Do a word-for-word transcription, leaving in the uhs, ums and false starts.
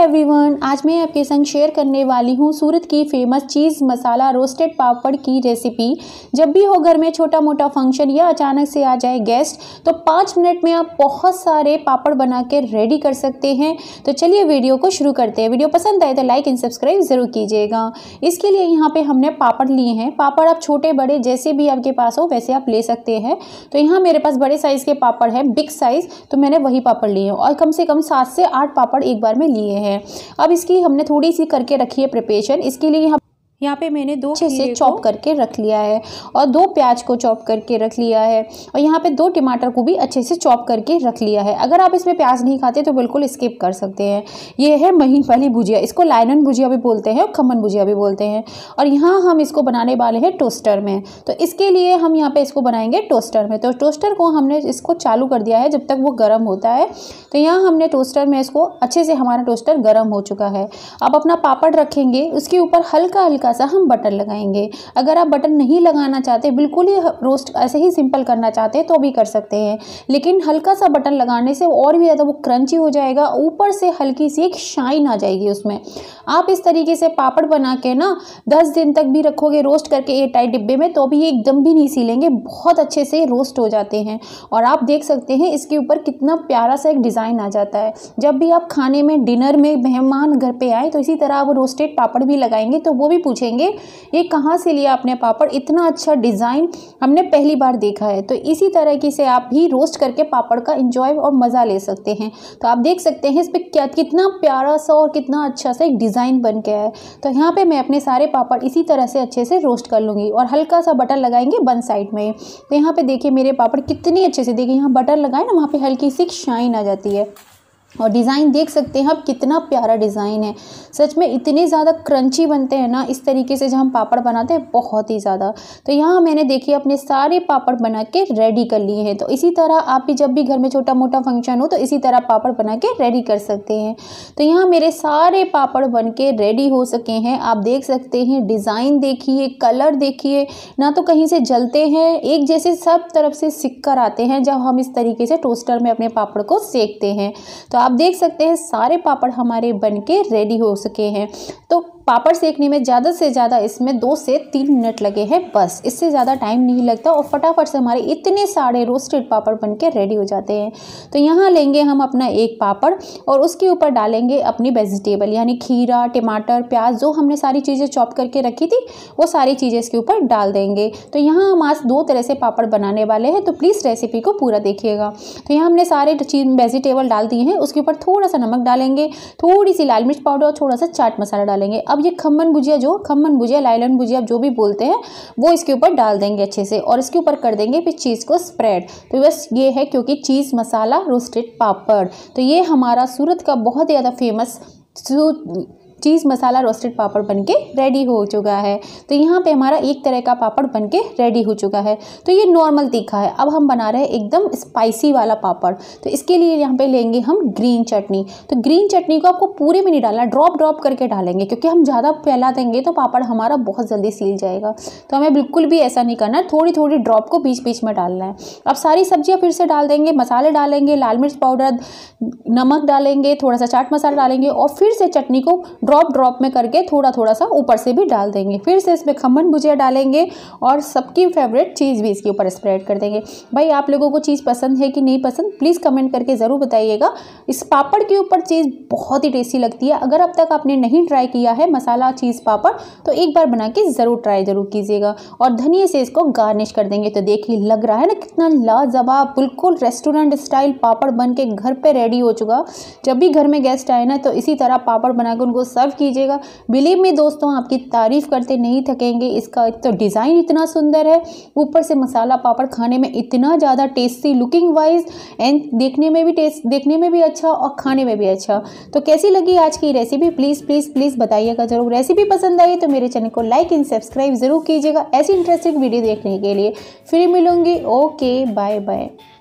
Everyone, आज मैं आपके संग शेयर करने वाली हूँ सूरत की फेमस चीज़ मसाला रोस्टेड पापड़ की रेसिपी। जब भी हो घर में छोटा मोटा फंक्शन या अचानक से आ जाए गेस्ट, तो पाँच मिनट में आप बहुत सारे पापड़ बना के रेडी कर सकते हैं। तो चलिए वीडियो को शुरू करते हैं। वीडियो पसंद आए तो लाइक एंड सब्सक्राइब ज़रूर कीजिएगा। इसके लिए यहाँ पर हमने पापड़ लिए हैं। पापड़ आप छोटे बड़े जैसे भी आपके पास हो वैसे आप ले सकते हैं। तो यहाँ मेरे पास बड़े साइज़ के पापड़ हैं, बिग साइज़, तो मैंने वही पापड़ लिए हैं और कम से कम सात से आठ पापड़ एक बार में लिए हैं। अब इसकी हमने थोड़ी सी करके रखी है प्रिपरेशन। इसके लिए यहाँ यहाँ पे मैंने दो अच्छे से चॉप करके रख लिया है और दो प्याज को चॉप करके रख लिया है और यहाँ पे दो टमाटर को भी अच्छे से चॉप करके रख लिया है। अगर आप इसमें प्याज नहीं खाते तो बिल्कुल स्किप कर सकते हैं। ये है महीन वाली भुजिया, इसको लाइनन भुजिया भी बोलते हैं और खमन भुजिया भी बोलते हैं। और यहाँ हम इसको बनाने वाले हैं टोस्टर में। तो इसके लिए हम यहाँ पर इसको बनाएंगे टोस्टर में। तो टोस्टर को हमने इसको चालू कर दिया है जब तक वो गर्म होता है। तो यहाँ हमने टोस्टर में इसको अच्छे से, हमारा टोस्टर गर्म हो चुका है। अब अपना पापड़ रखेंगे, उसके ऊपर हल्का हल्का सा हम बटर लगाएंगे। अगर आप बटर नहीं लगाना चाहते, बिल्कुल ही रोस्ट ऐसे ही सिंपल करना चाहते हैं तो भी कर सकते हैं, लेकिन हल्का सा बटर लगाने से और भी ज़्यादा वो क्रंची हो जाएगा। ऊपर से हल्की सी एक शाइन आ जाएगी उसमें। आप इस तरीके से पापड़ बना के ना दस दिन तक भी रखोगे रोस्ट करके एयर टाइट डिब्बे में, तो भी एकदम भी नहीं सीलेंगे, बहुत अच्छे से रोस्ट हो जाते हैं। और आप देख सकते हैं इसके ऊपर कितना प्यारा सा एक डिज़ाइन आ जाता है। जब भी आप खाने में, डिनर में मेहमान घर पर आए तो इसी तरह आप रोस्टेड पापड़ भी लगाएंगे तो वो भी पूछेंगे ये कहाँ से लिया आपने पापड़, इतना अच्छा डिज़ाइन हमने पहली बार देखा है। तो इसी तरह की से आप भी रोस्ट करके पापड़ का एंजॉय और मज़ा ले सकते हैं। तो आप देख सकते हैं इस पर क्या कितना प्यारा सा और कितना अच्छा सा एक डिज़ाइन बन गया है। तो यहाँ पे मैं अपने सारे पापड़ इसी तरह से अच्छे से रोस्ट कर लूँगी और हल्का सा बटर लगाएंगे वन साइड में। तो यहाँ पर देखिए मेरे पापड़ कितने अच्छे से, देखिए यहाँ बटर लगाए ना, वहाँ पर हल्की सी शाइन आ जाती है और डिज़ाइन देख सकते हैं आप, कितना प्यारा डिज़ाइन है। सच में इतने ज़्यादा क्रंची बनते हैं ना इस तरीके से जब हम पापड़ बनाते हैं, बहुत ही ज़्यादा। तो यहाँ मैंने देखिए अपने सारे पापड़ बना के रेडी कर लिए हैं। तो इसी तरह आप भी जब भी घर में छोटा मोटा फंक्शन हो तो इसी तरह पापड़ बना के रेडी कर सकते हैं। तो यहाँ मेरे सारे पापड़ बन के रेडी हो सके हैं। आप देख सकते हैं डिज़ाइन देखिए, कलर देखिए, ना तो कहीं से जलते हैं, एक जैसे सब तरफ से सिक कर आते हैं जब हम इस तरीके से टोस्टर में अपने पापड़ को सेकते हैं। तो आप देख सकते हैं सारे पापड़ हमारे बनके रेडी हो सके हैं। तो पापड़ सेकने में ज़्यादा से ज़्यादा इसमें दो से तीन मिनट लगे हैं, बस, इससे ज़्यादा टाइम नहीं लगता और फटाफट से हमारे इतने सारे रोस्टेड पापड़ बनके रेडी हो जाते हैं। तो यहाँ लेंगे हम अपना एक पापड़ और उसके ऊपर डालेंगे अपनी वेजिटेबल, यानी खीरा, टमाटर, प्याज, जो हमने सारी चीज़ें चॉप करके रखी थी वो सारी चीज़ें इसके ऊपर डाल देंगे। तो यहाँ हम आज दो तरह से पापड़ बनाने वाले हैं, तो प्लीज़ रेसिपी को पूरा देखिएगा। तो यहाँ हमने सारे चीज वेजिटेबल डाल दिए हैं, उसके ऊपर थोड़ा सा नमक डालेंगे, थोड़ी सी लाल मिर्च पाउडर और थोड़ा सा चाट मसाला डालेंगे। अब ये खमन भुजिया, जो खमन भुजिया, लाइलन भुजिया जो भी बोलते हैं, वो इसके ऊपर डाल देंगे अच्छे से और इसके ऊपर कर देंगे फिर चीज़ को स्प्रेड। तो बस ये है क्योंकि चीज़ मसाला रोस्टेड पापड़। तो ये हमारा सूरत का बहुत ज़्यादा फेमस चीज़ मसाला रोस्टेड पापड़ बनके रेडी हो चुका है। तो यहाँ पे हमारा एक तरह का पापड़ बनके रेडी हो चुका है। तो ये नॉर्मल तीखा है, अब हम बना रहे हैं एकदम स्पाइसी वाला पापड़। तो इसके लिए यहाँ पे लेंगे हम ग्रीन चटनी। तो ग्रीन चटनी को आपको पूरे में नहीं डालना, ड्रॉप ड्रॉप करके डालेंगे, क्योंकि हम ज़्यादा फैला देंगे तो पापड़ हमारा बहुत जल्दी सील जाएगा। तो हमें बिल्कुल भी ऐसा नहीं करना, थोड़ी थोड़ी ड्रॉप को बीच बीच में डालना है। अब सारी सब्जियाँ फिर से डाल देंगे, मसाले डालेंगे, लाल मिर्च पाउडर, नमक डालेंगे, थोड़ा सा चाट मसाला डालेंगे और फिर से चटनी को ड्रॉप ड्रॉप में करके थोड़ा थोड़ा सा ऊपर से भी डाल देंगे। फिर से इसमें खमन भुजिया डालेंगे और सबकी फेवरेट चीज़ भी इसके ऊपर स्प्रेड कर देंगे। भाई आप लोगों को चीज़ पसंद है कि नहीं पसंद, प्लीज़ कमेंट करके ज़रूर बताइएगा। इस पापड़ के ऊपर चीज़ बहुत ही टेस्टी लगती है। अगर अब तक आपने नहीं ट्राई किया है मसाला चीज़ पापड़ तो एक बार बना के ज़रूर ट्राई ज़रूर कीजिएगा। और धनिया से इसको गार्निश कर देंगे। तो देखिए लग रहा है ना कितना लाजवाब, बिल्कुल रेस्टोरेंट स्टाइल पापड़ बन के घर पर रेडी हो चुका। जब भी घर में गेस्ट आए ना तो इसी तरह पापड़ बनाकर उनको सर्व कीजिएगा। बिलीव में दोस्तों आपकी तारीफ करते नहीं थकेंगे। इसका तो डिज़ाइन इतना सुंदर है, ऊपर से मसाला पापड़ खाने में इतना ज़्यादा टेस्टी, लुकिंग वाइज एंड देखने में भी टेस्ट देखने में भी अच्छा और खाने में भी अच्छा। तो कैसी लगी आज की रेसिपी, प्लीज़ प्लीज़ प्लीज़ बताइएगा ज़रूर। रेसिपी पसंद आई तो मेरे चैनल को लाइक एंड सब्सक्राइब ज़रूर कीजिएगा ऐसी इंटरेस्टिंग वीडियो देखने के लिए। फिर मिलूँगी, ओके, बाय बाय।